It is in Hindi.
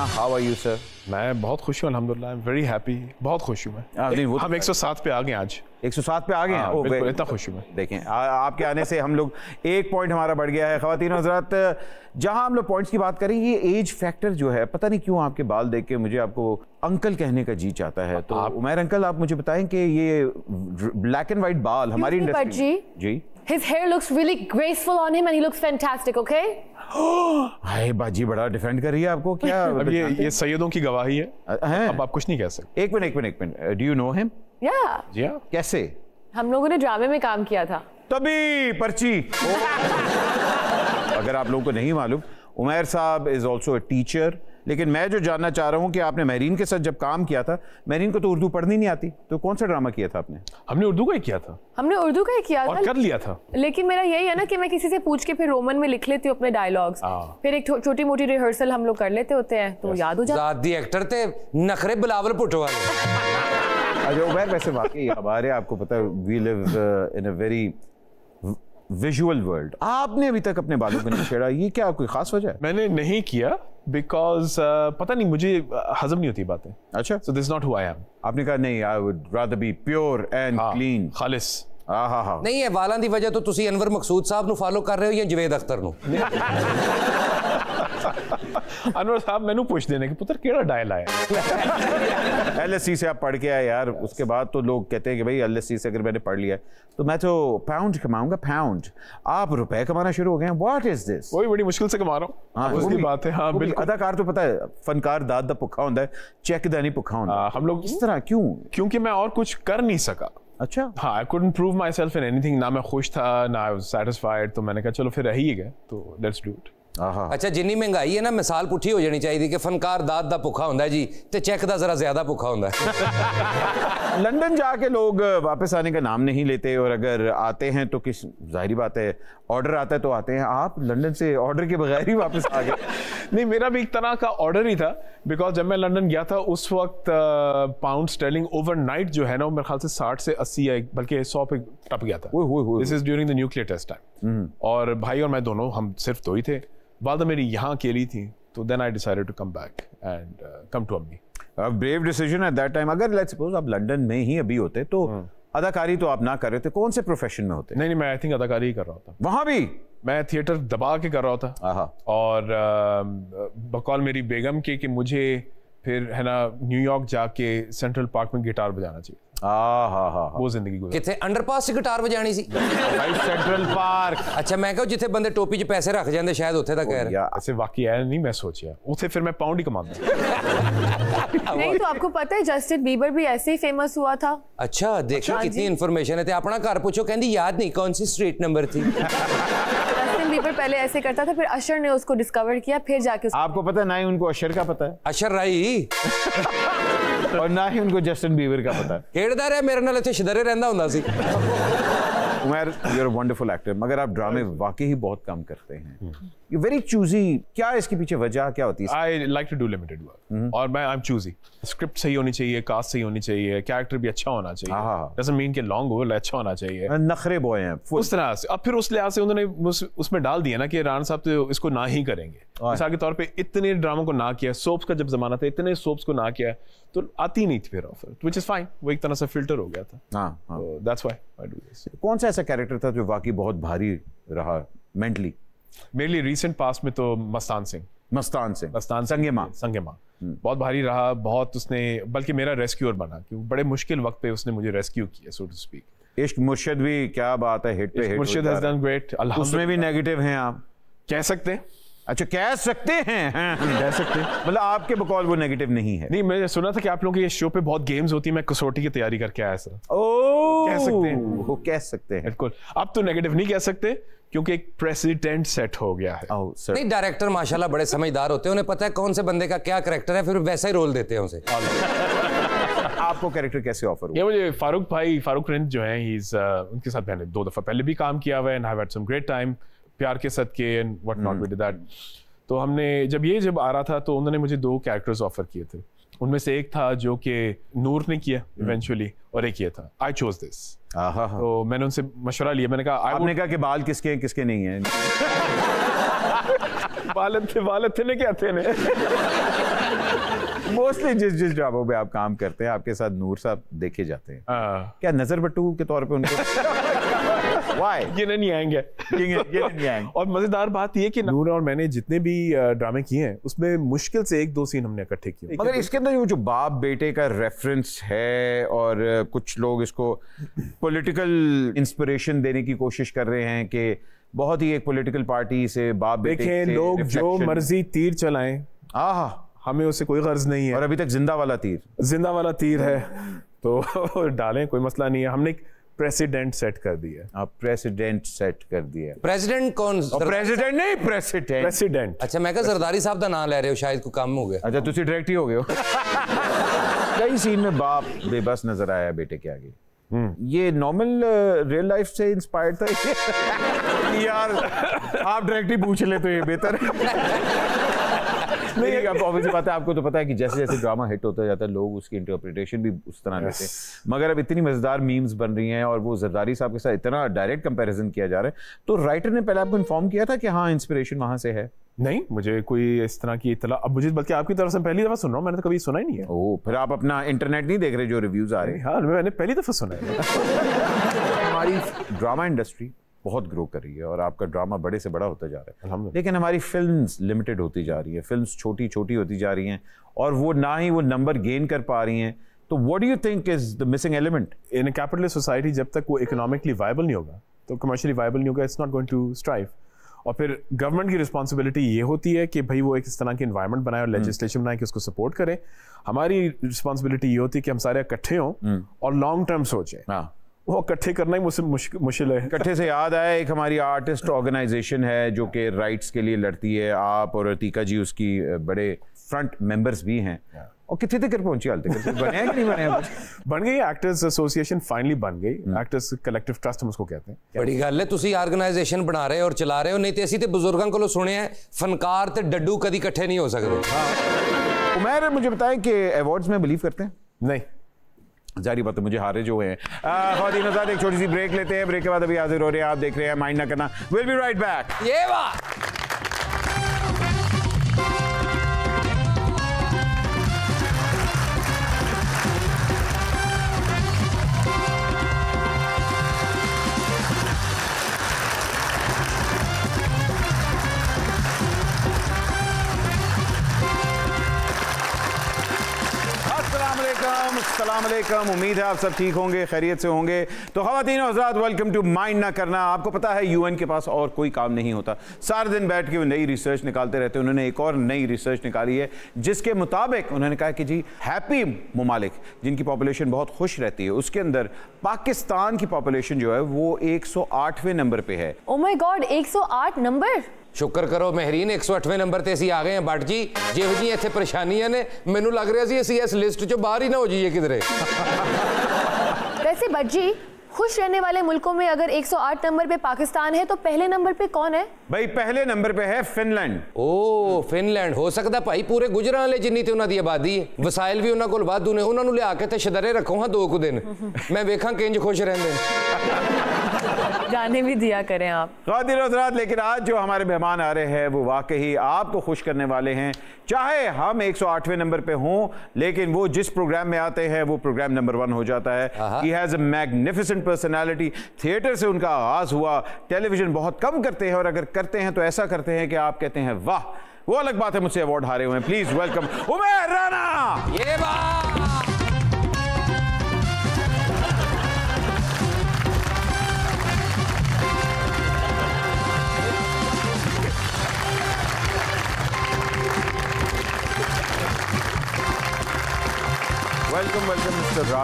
How are you, sir? मैं बहुत खुश हूँ अल्हम्दुलिल्लाह, I'm very happy, बहुत खुश हूँ मैं। हम 107 पे आ गए आज। 107 पे आ गए हैं, बिल्कुल, इतना खुश हूँ मैं। देखें आपके आने से हम लोग एक पॉइंट हमारा बढ़ गया है। ख़वातीन हज़रात, जहाँ हम लोग पॉइंट्स की बात करें, ये एज फैक्टर जो है, पता नहीं क्यों आपके बाल देख के मुझे आपको अंकल कहने का जी चाहता है। तो उमैर अंकल, आप मुझे बताएं कि ये ब्लैक एंड वाइट बाल हमारी इंडस्ट्री जी। His hair looks really graceful on him and he looks fantastic, okay? Hi बाजी, बड़ा डिफेंड कर रही है आपको क्या? अब ये सैयदों की गवाही है। अब आप कुछ नहीं कह सकते। एक minute. Do you know him? Yeah. Yeah. कैसे? हम लोगों ने ड्रामे में काम किया था। तभी पर्ची। अगर आप लोगों को नहीं मालूम, उमैर साहब is also a teacher. लेकिन मैं जो जानना चाह रहा हूँ कि आपने महरीन के साथ जब काम किया था, महरीन को तो उर्दू पढ़नी नहीं आती, तो कौन सा ड्रामा किया था आपने? हमने उर्दू का ही किया था और कर लिया था। लेकिन मेरा यही है ना कि मैं किसी से पूछ के फिर रोमन में लिख लेती हूँ अपने डायलॉग्स, फिर एक छोटी मोटी रिहर्सल हम लोग कर लेते होते हैं तो याद हो जाता है। ज़ादी एक्टर थे, नखरे बिलावल भुट्टो वाले। अजय उमैर, वैसे वाकई हमारे, आपको पता है, we live in a very visual world. आपने अभी तक अपने बालों को नहीं छेड़ा, ये क्या कोई खास वजह है? मैंने नहीं किया बिकॉज पता नहीं, मुझे हजम नहीं होती बातें। अच्छा, so this not who I am. आपने कहा नहीं, I would rather be pure and clean, खालिस। हाँ नहीं है वालों की वजह तो तुसी अनवर मकसूद साहब नु फॉलो कर रहे हो या जवेद अख्तर नु? अनवर साहब मैनू पूछ देने कि पुत्र केड़ा डायल आया? LSC से आप पढ़ के आए यार, उसके बाद तो लोग कहते हैं कि भाई LSC से अगर मैंने पढ़ लिया है तो मैं तो पाउंड कमाऊंगा, पाउंड। आप रुपए कमाना शुरू हो गए हैं। What is this? वही बड़ी मुश्किल से कमा रहा हूँ, उसकी बात है। हाँ बिल्कुल, अदाकार तो पता है, फनकार दाद दा भुखा होंदा है, चेक दा नहीं भुखा होंदा। हम लोग इस तरह क्यों? क्योंकि मैं और कुछ कर नहीं सका। अच्छा। हाँ, I couldn't prove myself in anything, ना मैं खुश था ना I was satisfied, तो मैंने कहा चलो फिर रही गए तो let's do it। अच्छा, जिन्नी महंगाई है ना, मिसाल पुठी हो जानी चाहिए कि फनकार दाद दा भुखा होंदा है जी, ते चेक दा जरा ज्यादा भुखा होंदा है। लंदन जाके लोग वापस आने का नाम नहीं लेते, और अगर आते हैं तो किस, जाहिर बात है ऑर्डर आता है तो आते हैं। आप लंदन से ऑर्डर के बगैर ही वापस आ गए? नहीं, मेरा भी एक तरह का ऑर्डर ही था बिकॉज जब मैं लंदन गया था उस वक्त पाउंड स्टर्लिंग ओवरनाइट जो है ना, मेरे ख्याल से 60 से 80 या बल्कि 100 पे टप गया था। This is during the nuclear test time, और भाई और मैं दोनों, हम सिर्फ दो ही थे। बाद मेरी यहाँ अकेली थी, तो then I decided to come back and come to अम्मी। Brave decision at that time. अगर लेट्स सपोज आप लंदन में ही अभी होते तो अदाकारी तो आप ना कर रहे थे, कौन से प्रोफेशन में होते? नहीं, मैं आई थिंक अदाकारी ही कर रहा था। वहाँ भी मैं थिएटर दबा के कर रहा था, और बकौल मेरी बेगम के कि मुझे फिर है ना न्यूयॉर्क जाके सेंट्रल पार्क में गिटार बजाना चाहिए। वो जिंदगी गुजारी। अंडरपास से गिटार बजानी सी सेंट्रल पार्क। अच्छा, मैं कहूं जिथे बंदे टोपी च पैसे रख जाते शायद उथे दा कह रहा ऐसे वाकई है। नहीं, मैं सोचिया उथे फिर मैं पाउंड ही कमाऊंगा। नहीं तो आपको पता है जस्टिन बीबर भी ऐसे ही फेमस हुआ था। अच्छा, देखो कितनी इंफॉर्मेशन है। अपना घर पूछो, कहती याद नहीं कौन सी स्ट्रीट नंबर थी। बीबर पहले ऐसे करता था, फिर अशर ने उसको डिस्कवर किया, फिर जाके आपको पता ना ही उनको अशर का पता है, अशर राई, और ना ही उनको जस्टिन बीबर का पता है। खेड़दा रहा मेरे नाल इत्थे छदरे रहंदा हुंदा सी। Umar, you are a wonderful actor, मगर आप ड्रामे वाकई ही बहुत कम करते हैं। यू वेरी चूजी, क्या इसके पीछे वजह क्या होती है? I like to do limited work, और मैं आई एम चूजी। स्क्रिप्ट सही होनी चाहिए, कास्ट सही होनी चाहिए, कैरेक्टर भी अच्छा होना चाहिए, डजंट मीन कि लॉन्ग हो, अच्छा होना चाहिए। नखरे बॉय हैं उस तरह से। अब फिर उस लिहाज से उन्होंने उसमें डाल दिया ना कि रान साहब तो इसको ना ही करेंगे। मिसाल के तौर पे इतने ड्रामों को ना किया, सोप्स का जब जमाना था इतने सोप्स को ना किया, तो आती नहीं थी फिर ऑफर, व्हिच इज फाइन। वो एक तरह से फिल्टर हो गया था। हां, that's why I do this. कौन सा ऐसा कैरेक्टर था जो वाकई बहुत भारी रहा मेंटली मेरे लिए रीसेंट पास्ट में? तो मस्तान सिंह संगे माँ बहुत भारी रहा, बहुत। उसने बल्कि मेरा रेस्क्यूअर बना, क्योंकि बड़े मुश्किल वक्त पे उसने मुझे रेस्क्यू किया, सो टू स्पीक। इश्क मुर्शिद भी, क्या बात है, हिट पे हिट। मुर्शिद हैज डन ग्रेट। उसमें भी नेगेटिव हैं आप, कह सकते हैं। अच्छा, कह सकते हैं, कह सकते हैं, मतलब आपके बकौल वो नेगेटिव नहीं है। नहीं, मैंने सुना था कि आप लोगों के ये शो पे बहुत गेम्स होती है, मैं कसौटी की तैयारी करके आया सर। ओह, कह सकते हैं, वो कह सकते हैं बिल्कुल। आप तो नेगेटिव नहीं कह सकते क्योंकि एक प्रेसिडेंट सेट हो गया है। नहीं, डायरेक्टर माशाल्लाह बड़े समझदार होते हैं, उन्हें पता है कौन से बंदे का क्या कैरेक्टर है, फिर वैसा ही रोल देते हैं उसे। आपको कैरेक्टर कैसे ऑफर हुआ? ये मुझे फारूक जो है, उनके साथ मैंने 2 दफा पहले भी काम किया हुआ है, and I have had some great time, प्यार के सदके and what not, we did that. तो हमने जब आ रहा था तो उन्होंने मुझे 2 कैरेक्टर्स ऑफर किए थे, उनमें से एक था जो कि नूर ने किया इवेंचुअली, और एक ये था। I chose this. तो मैंने उनसे मशवरा लिया, मैंने कहा आपने कहा कि बाल किसके हैं किसके नहीं हैं? बाल थे ने क्या थे ने? मोस्टली जिस जॉबों पे आप काम करते हैं आपके साथ नूर साहब देखे जाते हैं, क्या नजर बटू के तौर पे उनको वाई ये नहीं आएंगे और मजेदार बात ये कि नूर और मैंने जितने भी ड्रामे किए हैं उसमें मुश्किल से 1-2 सीन हमने इकट्ठे किए, मगर इसके अंदर वो जो बाप बेटे का रेफरेंस है और कुछ लोग इसको पॉलिटिकल इंस्पिरेशन देने की कोशिश कर रहे हैं कि बहुत ही एक पॉलिटिकल पार्टी से बाप बेटे देखें लोग जो मर्जी तीर चलाएं, हमें उसे कोई गर्ज नहीं है। और अभी तक जिंदा वाला तीर है तो डालें, कोई मसला नहीं है। हमने प्रेसिडेंट सेट कर दिया। प्रेसिडेंट कौन? प्रेसिडेंट नहीं, प्रेसिडेंट। अच्छा, मैं कहा जरदारी साहब का नाम ले रहे हो, शायद को काम हो गया। अच्छा, तुसी डायरेक्ट ही हो गए हो। कई सीन में बाप बेबस नजर आया बेटे के आगे। ये नॉर्मल रियल लाइफ से इंस्पायर्ड था यार, आप डायरेक्ट ही पूछ ले तो ये बेहतर नहीं। आप ऑब्वियसली बात है, आपको तो पता है कि जैसे जैसे ड्रामा हिट होता जाता है लोग उसकी इंटरप्रिटेशन भी उस तरह लेते हैं, मगर अब इतनी मजेदार मीम्स बन रही हैं और वो जरदारी साहब के साथ इतना डायरेक्ट कंपैरिजन किया जा रहा है। तो राइटर ने पहले आपको इन्फॉर्म किया था कि हाँ इंस्पिरेशन वहां से है? नहीं, मुझे कोई इस तरह की इतला, अब मुझे बल्कि आपकी तरफ से पहली दफा सुन रहा हूँ, मैंने तो कभी सुना ही नहीं है। ओह, फिर आप अपना इंटरनेट नहीं देख रहे जो रिव्यूज आ रहे हैं? हाँ, मैंने पहली दफा सुना है। हमारी ड्रामा इंडस्ट्री बहुत ग्रो कर रही है और आपका ड्रामा बड़े से बड़ा होता जा रहा है, लेकिन हमारी फिल्म्स लिमिटेड होती जा रही है, फिल्म्स छोटी छोटी होती जा रही हैं और वो ना ही वो नंबर गेन कर पा रही हैं। तो what do you think is the missing element in a capitalist society? जब तक वो इकोनॉमिकली वायबल नहीं होगा, तो कमर्शियली वायबल नहीं होगा, it's not going to strive. और फिर गवर्नमेंट की रिस्पॉन्सिबिलिटी ये होती है कि भाई वो एक इस तरह की इन्वायरमेंट बनाए और लेजिस्लेशन बनाए कि उसको सपोर्ट करें। हमारी रिस्पॉन्सिबिलिटी ये होती है कि हम सारे इकट्ठे हों और लॉन्ग टर्म सोचें। वो इकट्ठे करना ही मुश्किल है। इकट्ठे से याद आया, एक हमारी आर्टिस्ट ऑर्गेनाइजेशन है जो कि राइट्स के लिए लड़ती है, आप और अतीका जी उसकी बड़े फ्रंट मेंबर्स भी हैं। और कितने तक पहुंची हाल तक? बने कि नहीं बने? बन गई, एक्टर्स एसोसिएशन फाइनली बन गई, एक्टर्स कलेक्टिव ट्रस्ट हम उसको कहते हैं। बड़ी गल है, तुसी ऑर्गेनाइजेशन बना रहे हो और चला रहे हो, नहीं तो ऐसी तो बुजुर्गों को सुने हैं फनकार ते डड्डू कभी इकट्ठे नहीं हो सकते। उमैर, मुझे बताएं कि अवार्ड्स में बिलीव करते हैं? नहीं, जारी बात है, मुझे हारे जो हैं। खातिन, एक छोटी सी ब्रेक लेते हैं, ब्रेक के बाद अभी हाजिर हो रहे हैं। आप देख रहे हैं माइंड ना करना, विल बी राइट बैक। ये बात अस्सलामुअलैकुम, उम्मीद है आप सब ठीक होंगे, खैरियत से होंगे। तो ख़वातीन और हज़रात, वेलकम टू माइंड ना करना। आपको पता है यूएन के पास और कोई काम नहीं होता, सारे दिन बैठ के वो नई रिसर्च निकालते रहते हैं। उन्होंने एक और नई रिसर्च निकाली है जिसके मुताबिक उन्होंने कहा कि जी हैप्पी ममालिक जिनकी पॉपुलेशन बहुत खुश रहती है, उसके अंदर पाकिस्तान की पॉपुलेशन जो है वो 108वें नंबर पर है। Oh my god, 108 number! शुक्र करो महरीन, 108वें नंबर ते आ गए हैं। बट जी जिहो जी इतने परेशानियां ने, मैनू लग रहा है इस लिस्ट चो बाहर ही ना हो जाइए किधरे। वैसे बट जी, खुश रहने वाले मुल्कों में अगर 108 नंबर पे पाकिस्तान है तो पहले नंबर पे कौन है? भाई पहले नंबर पे है फिनलैंड। ओ, फिनलैंड हो सकता भाई पूरे गुजरां वाले जिन्नी ते उन्हां दी आबादी है, वसाइल भी उन्हां कोल वाधू ने, उन्हां नूं लिया के ते शदरे रखो हां 2 दिन, मैं वेखां किंज खुश रहंदे। जाने भी दिया करें आप खातिन। लेकिन आज जो हमारे मेहमान आ रहे हैं वो वाकई आपको खुश करने वाले हैं, चाहे हम 108वें नंबर पे हों, लेकिन वो जिस प्रोग्राम में आते हैं वो प्रोग्राम नंबर 1 हो जाता है। He has a magnificent personality। Theatre से उनका आगाज हुआ, टेलीविजन बहुत कम करते हैं और अगर करते हैं तो ऐसा करते हैं कि आप कहते हैं वाह। वो अलग बात है, मुझसे अवार्ड हारे हुए हैं। Please welcome Umair Rana. ये बात वेलकम मिस्टर राम